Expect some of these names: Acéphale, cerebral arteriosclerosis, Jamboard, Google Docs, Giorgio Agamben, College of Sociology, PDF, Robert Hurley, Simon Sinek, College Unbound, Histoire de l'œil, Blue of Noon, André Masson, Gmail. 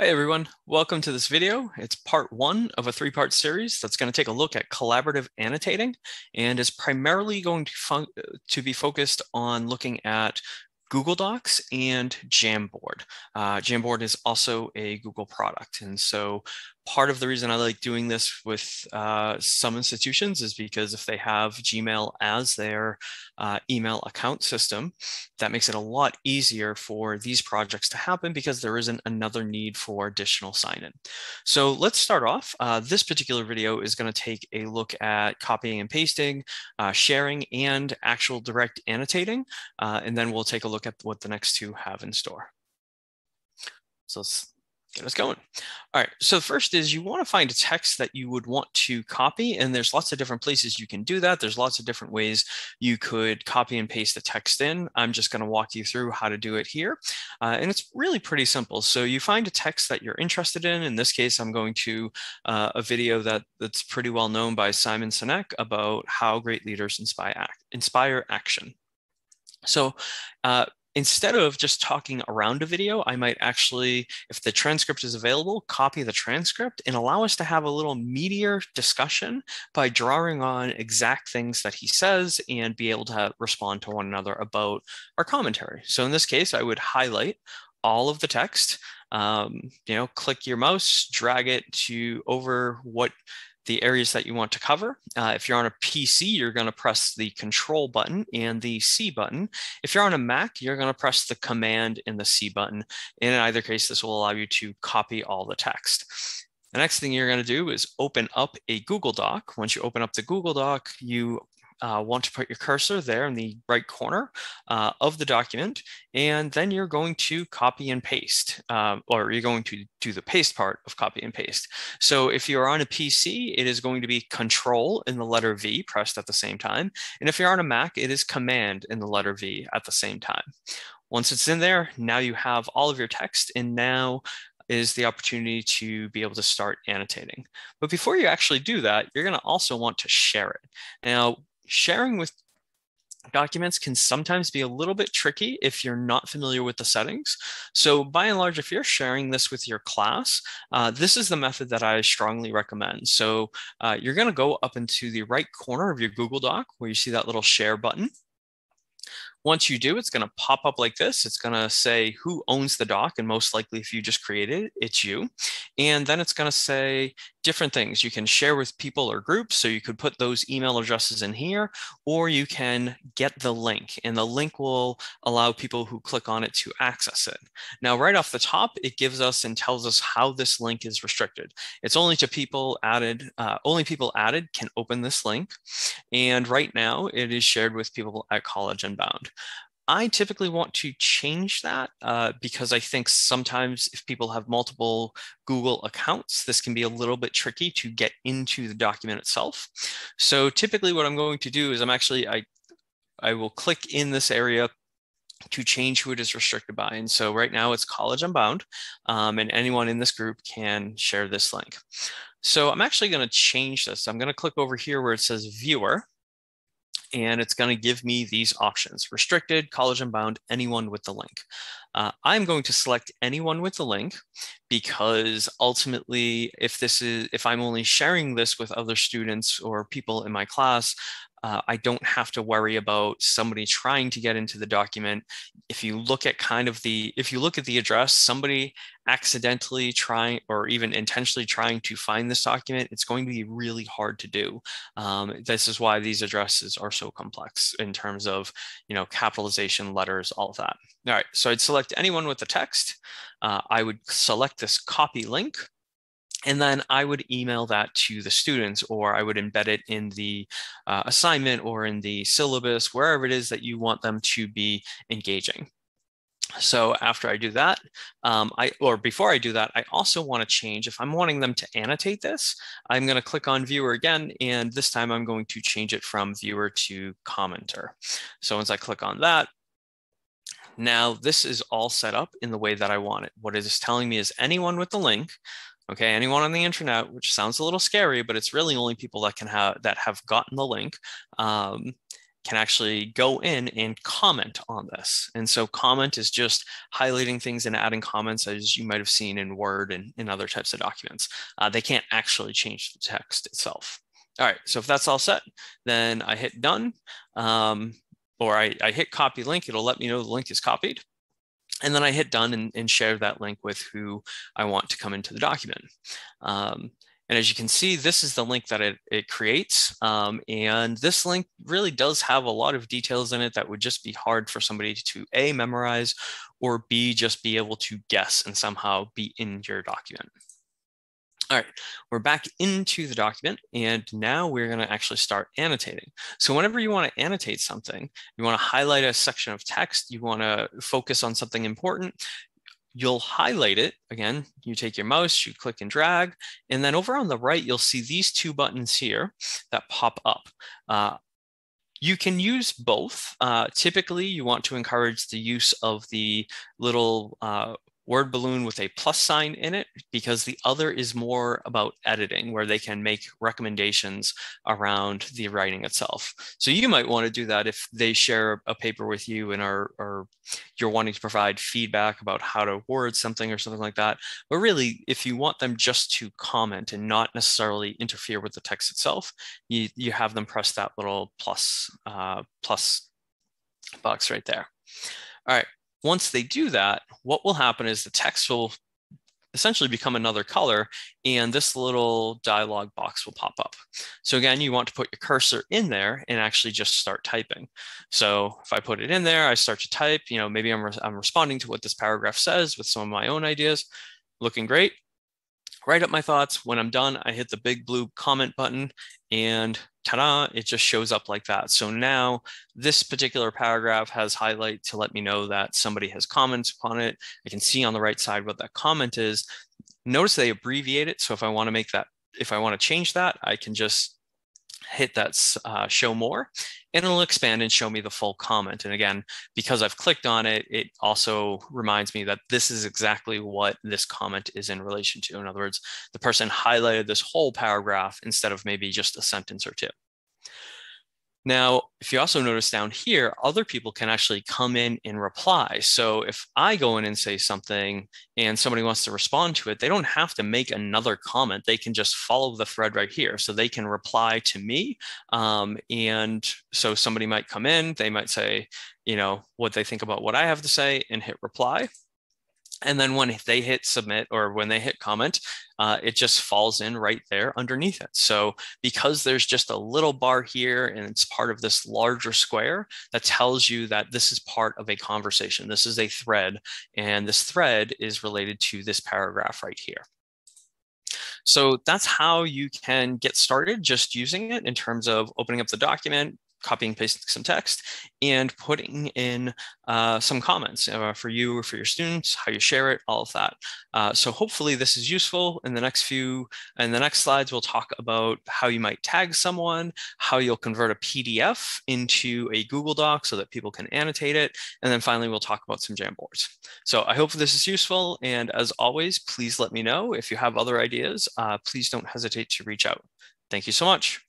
Hi everyone, welcome to this video. It's part one of a three-part series that's going to take a look at collaborative annotating and is primarily going to be focused on looking at Google Docs and Jamboard. Jamboard is also a Google product. And so part of the reason I like doing this with some institutions is because if they have Gmail as their email account system, that makes it a lot easier for these projects to happen because there isn't another need for additional sign-in. So let's start off. This particular video is going to take a look at copying and pasting, sharing, and actual direct annotating, and then we'll take a look at what the next two have in store. So let's get us going. All right, so first is you want to find a text that you would want to copy, and there's lots of different places you can do that. There's lots of different ways you could copy and paste the text in. I'm just going to walk you through how to do it here, and it's really pretty simple. So you find a text that you're interested in this case, I'm going to a video that's pretty well known by Simon Sinek about how great leaders inspire action. So instead of just talking around a video, I might actually, if the transcript is available, copy the transcript and allow us to have a little meatier discussion by drawing on exact things that he says and be able to respond to one another about our commentary. So in this case, I would highlight all of the text, you know, click your mouse, drag it to over what the areas that you want to cover. If you're on a PC, you're going to press the Control button and the C button. If you're on a Mac, you're going to press the Command and the C button. And in either case, this will allow you to copy all the text. The next thing you're going to do is open up a Google Doc. Once you open up the Google Doc, you want to put your cursor there in the right corner of the document, and then you're going to copy and paste, or you're going to do the paste part of copy and paste. So if you're on a PC, it is going to be Control and the letter V pressed at the same time. And if you're on a Mac, it is Command and the letter V at the same time. Once it's in there, now you have all of your text, and now is the opportunity to be able to start annotating. But before you actually do that, you're going to also want to share it. Now, sharing with documents can sometimes be a little bit tricky if you're not familiar with the settings. So by and large, if you're sharing this with your class, this is the method that I strongly recommend. So you're going to go up into the right corner of your Google Doc where you see that little share button. Once you do, it's going to pop up like this. It's going to say who owns the doc, and most likely if you just created it, it's you. And then it's going to say different things. You can share with people or groups, so you could put those email addresses in here, or you can get the link, and the link will allow people who click on it to access it. Now, right off the top, it gives us and tells us how this link is restricted. It's only to people added, only people added can open this link. And right now it is shared with people at College Unbound. I typically want to change that because I think sometimes if people have multiple Google accounts, this can be a little bit tricky to get into the document itself. So typically what I'm going to do is I will click in this area to change who it is restricted by. And so right now it's College Unbound, and anyone in this group can share this link. So I'm actually going to change this. I'm going to click over here where it says Viewer, and it's going to give me these options: restricted, College Unbound, anyone with the link. I'm going to select anyone with the link because ultimately, if I'm only sharing this with other students or people in my class, I don't have to worry about somebody trying to get into the document. If you look at the address, somebody accidentally trying or even intentionally trying to find this document, it's going to be really hard to do. This is why these addresses are so complex in terms of, you know, capitalization, letters, all of that. All right, so I'd select anyone with the text. I would select this copy link, and then I would email that to the students, or I would embed it in the assignment or in the syllabus, wherever it is that you want them to be engaging. So after I do that, before I do that, I also want to change, if I'm wanting them to annotate this, I'm going to click on Viewer again, and this time I'm going to change it from Viewer to Commenter. So once I click on that, now this is all set up in the way that I want it. What it is telling me is anyone with the link. Okay, anyone on the internet, which sounds a little scary, but it's really only people that have gotten the link can actually go in and comment on this. And so comment is just highlighting things and adding comments, as you might have seen in Word and in other types of documents. They can't actually change the text itself. All right, so if that's all set, then I hit done, or I hit copy link. It'll let me know the link is copied. And then I hit done and share that link with who I want to come into the document. And as you can see, this is the link that it creates. And this link really does have a lot of details in it that would just be hard for somebody to A, memorize, or B, just be able to guess and somehow be in your document. All right, we're back into the document, and now we're gonna actually start annotating. So whenever you wanna annotate something, you wanna highlight a section of text, you wanna focus on something important, you'll highlight it. Again, you take your mouse, you click and drag, and then over on the right, you'll see these two buttons here that pop up. You can use both. Typically, you want to encourage the use of the little word balloon with a plus sign in it, because the other is more about editing, where they can make recommendations around the writing itself. So you might want to do that if they share a paper with you and are you're wanting to provide feedback about how to word something or something like that. But really, if you want them just to comment and not necessarily interfere with the text itself, you have them press that little plus box right there. All right. Once they do that, what will happen is the text will essentially become another color, and this little dialog box will pop up. So again, you want to put your cursor in there and actually just start typing. So if I put it in there, I start to type, you know, maybe I'm responding to what this paragraph says with some of my own ideas, looking great, write up my thoughts. When I'm done, I hit the big blue comment button, and ta-da, it just shows up like that. So now this particular paragraph has highlight to let me know that somebody has comments upon it. I can see on the right side what that comment is. Notice they abbreviate it. So if I want to make that, if I want to change that, I can just hit that show more, and it'll expand and show me the full comment. And again, because I've clicked on it, it also reminds me that this is exactly what this comment is in relation to. In other words, the person highlighted this whole paragraph instead of maybe just a sentence or two. Now, if you also notice down here, other people can actually come in and reply. So if I go in and say something and somebody wants to respond to it, they don't have to make another comment. They can just follow the thread right here. So they can reply to me. And so somebody might come in, they might say, you know, what they think about what I have to say, and hit reply. And then when they hit submit, or when they hit comment, it just falls in right there underneath it. So because there's just a little bar here and it's part of this larger square, that tells you that this is part of a conversation. This is a thread, and this thread is related to this paragraph right here. So that's how you can get started just using it in terms of opening up the document, copying and pasting some text, and putting in some comments for you or for your students, how you share it, all of that. So hopefully this is useful. In the next slides, we'll talk about how you might tag someone, how you'll convert a PDF into a Google Doc so that people can annotate it. And then finally, we'll talk about some Jamboards. So I hope this is useful. And as always, please let me know if you have other ideas. Please don't hesitate to reach out. Thank you so much.